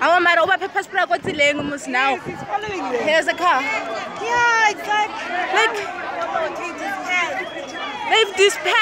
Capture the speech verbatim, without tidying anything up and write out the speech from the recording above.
Our mother over pepper spray got to laying almost now. Here's a car. Yeah, exactly. Like, they've dispersed.